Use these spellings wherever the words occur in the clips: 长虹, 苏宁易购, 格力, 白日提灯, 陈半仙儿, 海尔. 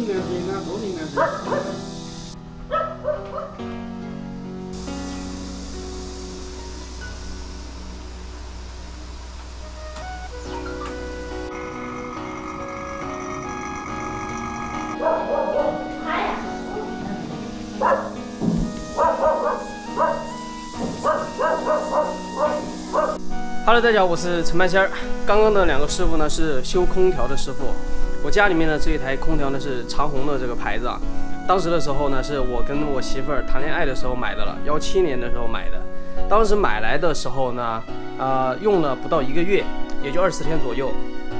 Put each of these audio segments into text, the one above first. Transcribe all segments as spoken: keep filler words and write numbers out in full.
你那边啊，走你那边。 Hello， 大家好，我是陈半仙儿。刚刚的两个师傅呢是修空调的师傅。我家里面呢这一台空调呢是长虹的这个牌子啊。当时的时候呢是我跟我媳妇儿谈恋爱的时候买的了，幺七年的时候买的。当时买来的时候呢，呃，用了不到一个月，也就二十天左右，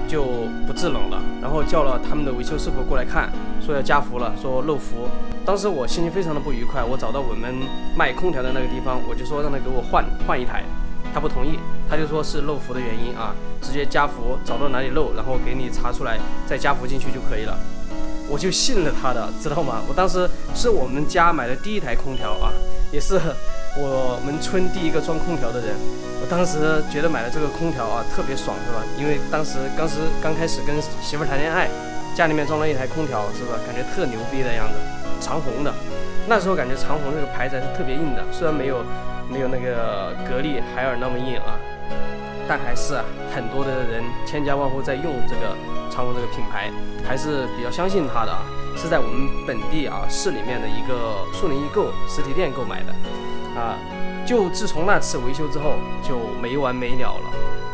就不制冷了。然后叫了他们的维修师傅过来看，说要加氟了，说漏氟。当时我心情非常的不愉快，我找到我们卖空调的那个地方，我就说让他给我换换一台。 他不同意，他就说是漏氟的原因啊，直接加氟，找到哪里漏，然后给你查出来，再加氟进去就可以了。我就信了他的，知道吗？我当时是我们家买的第一台空调啊，也是我们村第一个装空调的人。我当时觉得买了这个空调啊，特别爽，是吧？因为当时当时刚开始跟媳妇谈恋爱，家里面装了一台空调，是吧？感觉特牛逼的样子，长虹的。那时候感觉长虹这个牌子还是特别硬的，虽然没有。 没有那个格力、海尔那么硬啊，但还是啊，很多的人千家万户在用这个长虹这个品牌，还是比较相信它的啊。是在我们本地啊市里面的一个苏宁易购实体店购买的啊。就自从那次维修之后就没完没了了，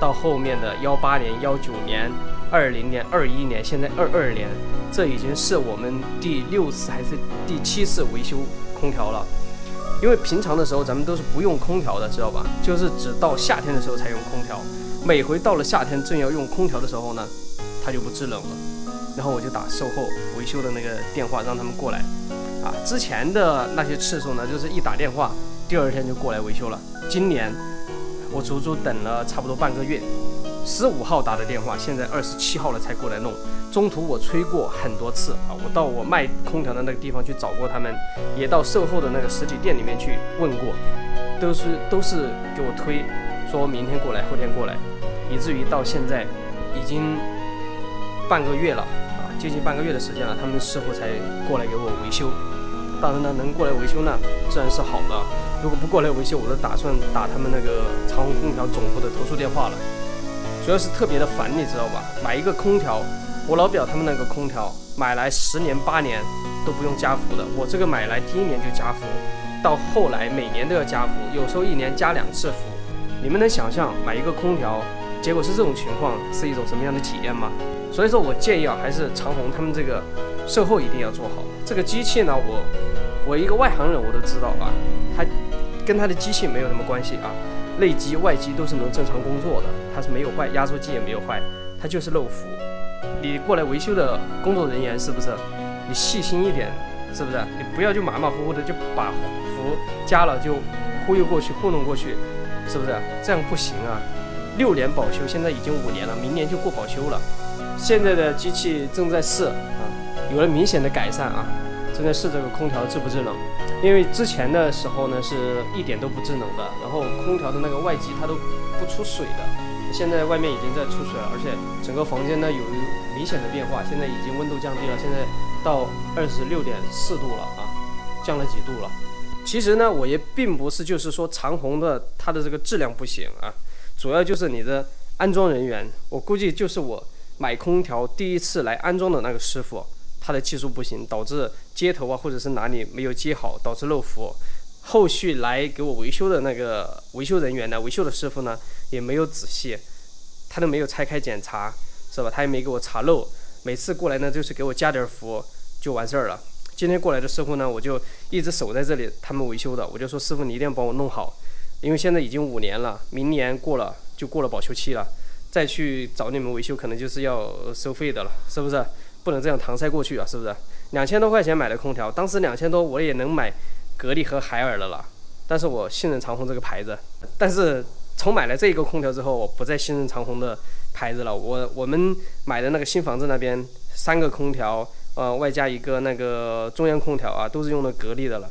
到后面的幺八年、幺九年、二零年、二一年，现在二二年，这已经是我们第六次还是第七次维修空调了。 因为平常的时候咱们都是不用空调的，知道吧？就是只到夏天的时候才用空调。每回到了夏天正要用空调的时候呢，它就不制冷了。然后我就打售后维修的那个电话让他们过来。啊，之前的那些次数呢，就是一打电话，第二天就过来维修了。今年我足足等了差不多半个月，十五号打的电话，现在二十七号了才过来弄。 中途我催过很多次啊，我到我卖空调的那个地方去找过他们，也到售后的那个实体店里面去问过，都是都是给我推，说明天过来，后天过来，以至于到现在已经半个月了啊，接近半个月的时间了，他们师傅才过来给我维修。当然呢，能过来维修呢，自然是好的。如果不过来维修，我都打算打他们那个长虹空调总部的投诉电话了。主要是特别的烦，你知道吧？买一个空调。 我老表他们那个空调买来十年八年都不用加氟的，我这个买来第一年就加氟，到后来每年都要加氟，有时候一年加两次氟。你们能想象买一个空调，结果是这种情况，是一种什么样的体验吗？所以说我建议啊，还是长虹他们这个售后一定要做好。这个机器呢，我我一个外行人我都知道啊，它跟它的机器没有什么关系啊，内机外机都是能正常工作的，它是没有坏，压缩机也没有坏，它就是漏氟。 你过来维修的工作人员是不是？你细心一点，是不是？你不要就马马虎虎的就把氟加了就忽悠过去、糊弄过去，是不是？这样不行啊！六年保修，现在已经五年了，明年就过保修了。现在的机器正在试啊，有了明显的改善啊，正在试这个空调制不制冷。因为之前的时候呢是一点都不制冷的，然后空调的那个外机它都不出水的。 现在外面已经在出水了，而且整个房间呢有明显的变化，现在已经温度降低了，现在到二十六点四度了啊，降了几度了。其实呢，我也并不是就是说长虹的它的这个质量不行啊，主要就是你的安装人员，我估计就是我买空调第一次来安装的那个师傅，他的技术不行，导致接头啊或者是哪里没有接好，导致漏氟。 后续来给我维修的那个维修人员呢，维修的师傅呢也没有仔细，他都没有拆开检查，是吧？他也没给我查漏，每次过来呢就是给我加点氟就完事儿了。今天过来的师傅呢，我就一直守在这里，他们维修的，我就说师傅你一定要帮我弄好，因为现在已经五年了，明年过了就过了保修期了，再去找你们维修可能就是要收费的了，是不是？不能这样搪塞过去啊，是不是？两千多块钱买的空调，当时两千多我也能买。 格力和海尔的了，但是我信任长虹这个牌子。但是从买了这一个空调之后，我不再信任长虹的牌子了。我我们买的那个新房子那边三个空调，呃，外加一个那个中央空调啊，都是用的格力的了。